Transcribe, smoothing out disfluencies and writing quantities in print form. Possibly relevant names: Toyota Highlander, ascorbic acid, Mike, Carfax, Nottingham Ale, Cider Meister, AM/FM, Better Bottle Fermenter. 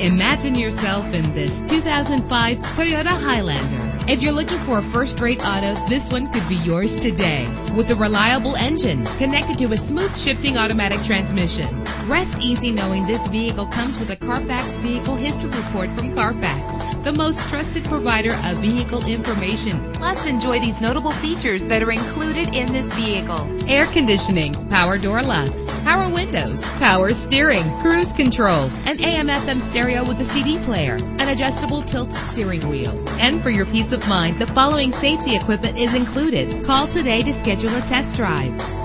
Imagine yourself in this 2005 Toyota Highlander. If you're looking for a first-rate auto, this one could be yours today. With a reliable engine connected to a smooth shifting automatic transmission. Rest easy knowing this vehicle comes with a Carfax Vehicle History Report from Carfax, the most trusted provider of vehicle information. Plus, enjoy these notable features that are included in this vehicle: air conditioning, power door locks, power windows, power steering, cruise control, an AM/FM stereo with a CD player, an adjustable tilt steering wheel. And for your peace of mind, the following safety equipment is included. Call today to schedule a test drive.